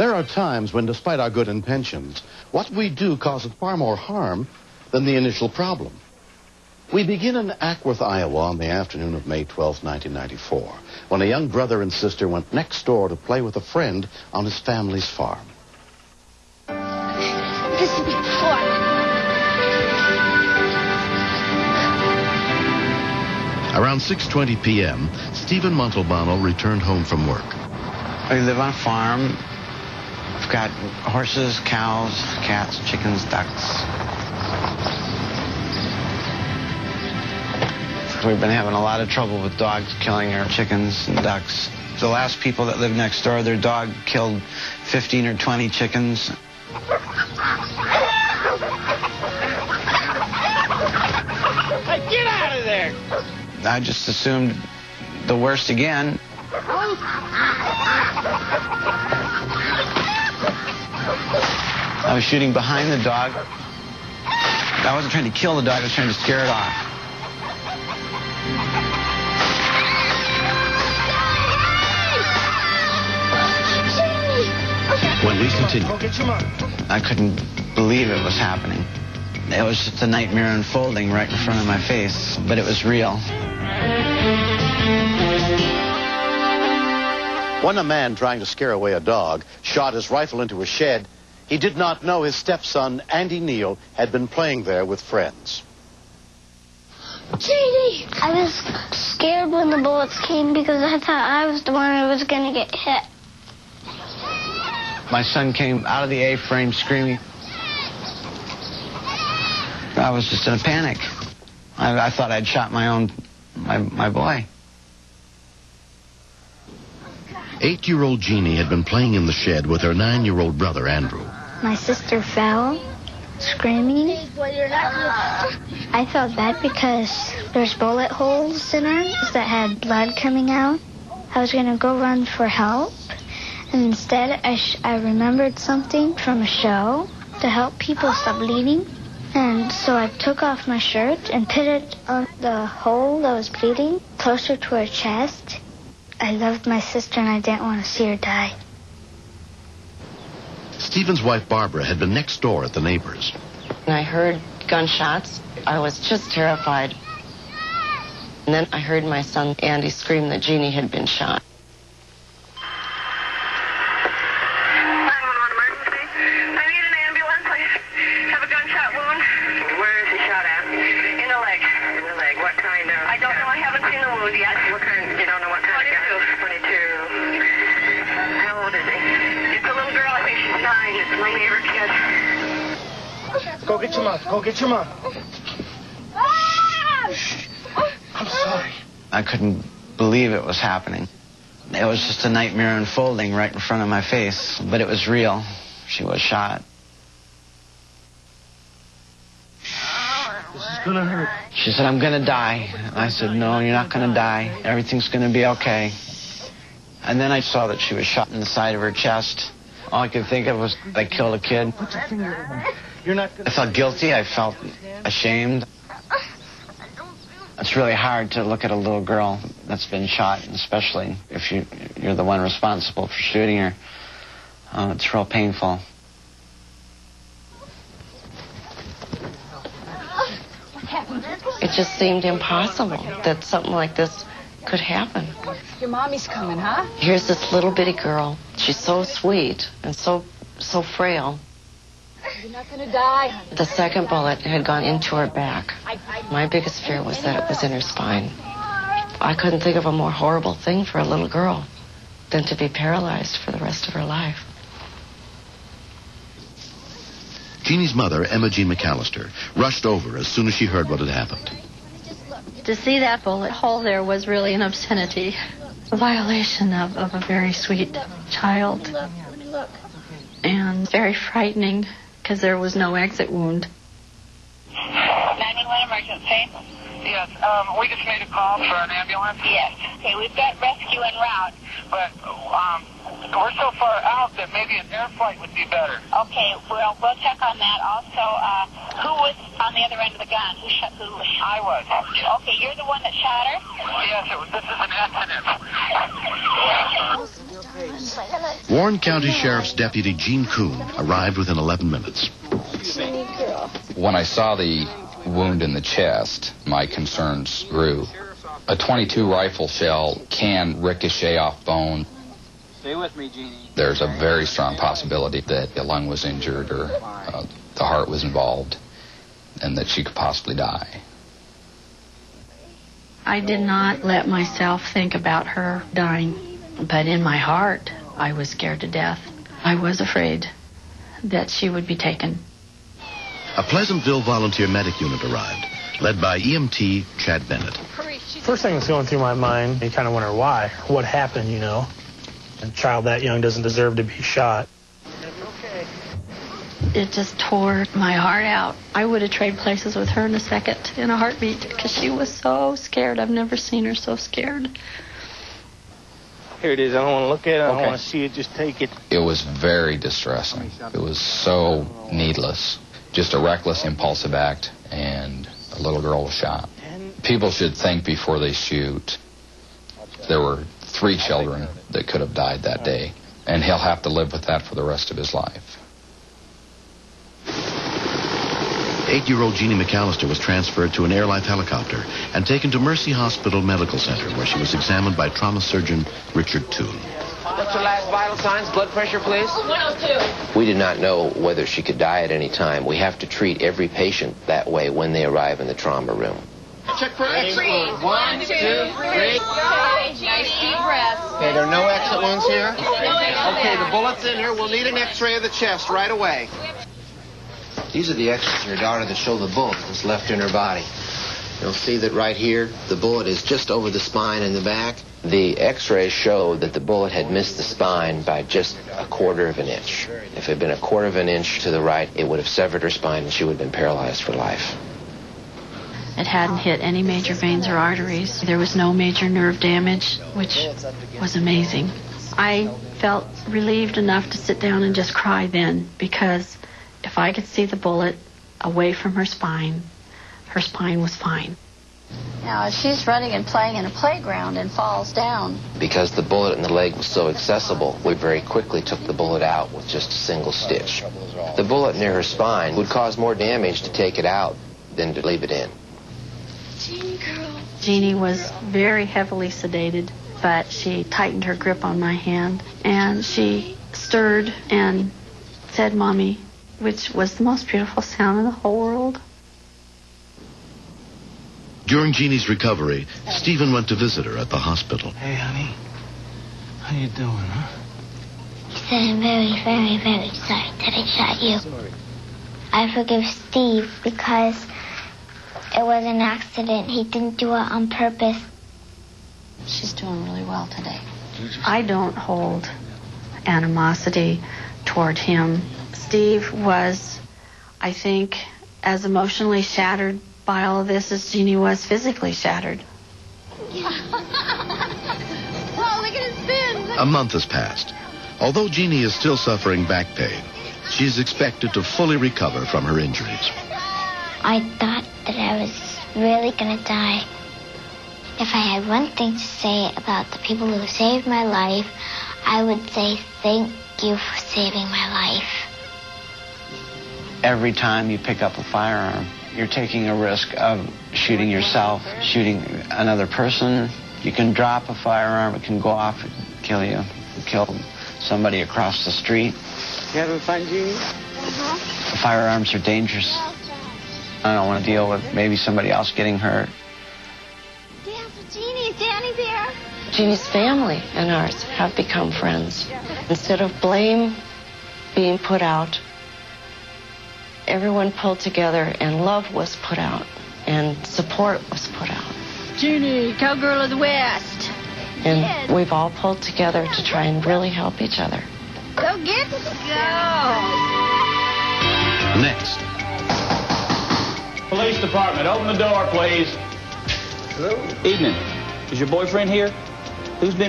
There are times when, despite our good intentions, what we do causes far more harm than the initial problem. We begin in Ackworth, Iowa, on the afternoon of May 12, 1994, when a young brother and sister went next door to play with a friend on his family's farm. This will be fun. Around 6:20 p.m., Stephen Montalbano returned home from work. I live on a farm. I've got horses, cows, cats, chickens, ducks. We've been having a lot of trouble with dogs killing our chickens and ducks. The last people that lived next door, their dog killed 15 or 20 chickens. Hey, get out of there! I just assumed the worst again. I was shooting behind the dog. I wasn't trying to kill the dog, I was trying to scare it off. When we continued, I couldn't believe it was happening. It was just a nightmare unfolding right in front of my face, but it was real. When a man trying to scare away a dog shot his rifle into a shed, he did not know his stepson, Andy Neal, had been playing there with friends. Jeannie! I was scared when the bullets came because I thought I was the one who was going to get hit. My son came out of the A-frame screaming. I was just in a panic. I thought I'd shot my own, my boy. 8-year-old Jeannie had been playing in the shed with her 9-year-old brother, Andrew. My sister fell, screaming. I felt bad because there's bullet holes in her that had blood coming out. I was going to go run for help. And instead, I remembered something from a show to help people stop bleeding. And so I took off my shirt and put it on the hole that was bleeding closer to her chest. I loved my sister and I didn't want to see her die. Stephen's wife, Barbara, had been next door at the neighbor's. And I heard gunshots. I was just terrified. And then I heard my son, Andy, scream that Jeannie had been shot. Go get your mom. I'm sorry. I couldn't believe it was happening. It was just a nightmare unfolding right in front of my face, but it was real. She was shot. This is gonna hurt. She said, I'm gonna die. And I said, no, you're not gonna die. Everything's gonna be okay. And then I saw that she was shot in the side of her chest. All I could think of was they killed a kid. Put your finger in there. I felt guilty. I felt ashamed. It's really hard to look at a little girl that's been shot, especially if you're the one responsible for shooting her. It's real painful. It just seemed impossible that something like this could happen. Your mommy's coming, huh? Here's this little bitty girl. She's so sweet and so frail. You're not gonna die, honey. The second bullet had gone into her back. My biggest fear was that it was in her spine. I couldn't think of a more horrible thing for a little girl than to be paralyzed for the rest of her life. Jeannie's mother, Emma Jean McAllister, rushed over as soon as she heard what had happened. To see that bullet hole there was really an obscenity, a violation of a very sweet child, and very frightening. Because there was no exit wound. 911 emergency? Yes, we just made a call for an ambulance. Yes. Okay, we've got rescue en route, but we're so far out that maybe an air flight would be better. Okay, well, we'll check on that. Also, who was on the other end of the gun? Who was shot? I was. Okay, you're the one that shot her? Yes, this is an incident. Warren County Sheriff's Deputy Gene Kuhn arrived within 11 minutes. When I saw the wound in the chest, my concerns grew. A .22 rifle shell can ricochet off bone. Stay with me, Jeannie. There's a very strong possibility that the lung was injured or the heart was involved and that she could possibly die. I did not let myself think about her dying, but in my heart, I was scared to death. I was afraid that she would be taken. A Pleasantville volunteer medic unit arrived, led by EMT Chad Bennett. First thing that's going through my mind, you kind of wonder why, what happened, you know. A child that young doesn't deserve to be shot. It just tore my heart out. I would have traded places with her in a second, in a heartbeat, because she was so scared. I've never seen her so scared. Here it is. I don't want to look at it. I don't want to see it. Just take it. It was very distressing. It was so needless. Just a reckless, impulsive act, and a little girl was shot. People should think before they shoot. There were 3 children that could have died that day, and he'll have to live with that for the rest of his life. 8-year-old Jeannie McAllister was transferred to an AirLife helicopter and taken to Mercy Hospital Medical Center, where she was examined by trauma surgeon Richard Toon. What's her last vital signs? Blood pressure, please? 102. We did not know whether she could die at any time. We have to treat every patient that way when they arrive in the trauma room. Check for exit. 1, 2, 3. Nice deep breath. Okay, there are no exit wounds here. Okay, the bullet's in here. We'll need an X-ray of the chest right away. These are the X-rays of your daughter that show the bullet that's left in her body. You'll see that right here, the bullet is just over the spine in the back. The X-rays showed that the bullet had missed the spine by just a quarter of an inch. If it had been a quarter of an inch to the right, it would have severed her spine and she would have been paralyzed for life. It hadn't hit any major veins or arteries. There was no major nerve damage, which was amazing. I felt relieved enough to sit down and just cry then, because if I could see the bullet away from her spine was fine. Now, if she's running and playing in a playground and falls down... Because the bullet in the leg was so accessible, we very quickly took the bullet out with just a single stitch. The bullet near her spine would cause more damage to take it out than to leave it in. Jeannie was very heavily sedated, but she tightened her grip on my hand, and she stirred and said, "Mommy," which was the most beautiful sound in the whole world. During Jeannie's recovery, Stephen went to visit her at the hospital. Hey, honey. How you doing, huh? He said, "I'm very, very, very sorry that I shot you. I forgive Steve because... it was an accident. He didn't do it on purpose." She's doing really well today. I don't hold animosity toward him. Steve was, I think, as emotionally shattered by all of this as Jeannie was physically shattered. Wow, look at his fins. A month has passed. Although Jeannie is still suffering back pain, she's expected to fully recover from her injuries. I thought that I was really gonna die. If I had one thing to say about the people who saved my life, I would say thank you for saving my life. Every time you pick up a firearm, you're taking a risk of shooting yourself, shooting another person. You can drop a firearm, it can go off and kill you. Kill somebody across the street. You having fun, Jeannie? Firearms are dangerous. I don't want to deal with maybe somebody else getting hurt. Dance with Jeannie, Danny Bear. Jeannie's family and ours have become friends. Instead of blame being put out, everyone pulled together and love was put out and support was put out. Jeannie, cowgirl of the West. And we've all pulled together to try and really help each other. Go get it. Go. Next. Police department, open the door, please. Hello? Evening. Is your boyfriend here? Who's been...